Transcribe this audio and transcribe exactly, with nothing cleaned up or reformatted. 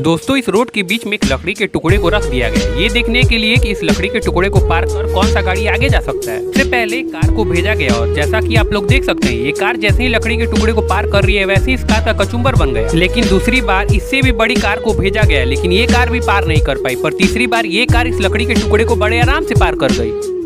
दोस्तों इस रोड के बीच में एक लकड़ी के टुकड़े को रख दिया गया ये देखने के लिए कि इस लकड़ी के टुकड़े को पार कर कौन सा गाड़ी आगे जा सकता है। इससे पहले कार को भेजा गया और जैसा कि आप लोग देख सकते हैं ये कार जैसे ही लकड़ी के टुकड़े को पार कर रही है वैसे इस कार का कचुम्बर बन गया। लेकिन दूसरी बार इससे भी बड़ी कार को भेजा गया लेकिन ये कार भी पार नहीं कर पाई। पर तीसरी बार ये कार इस लकड़ी के टुकड़े को बड़े आराम से पार कर गई।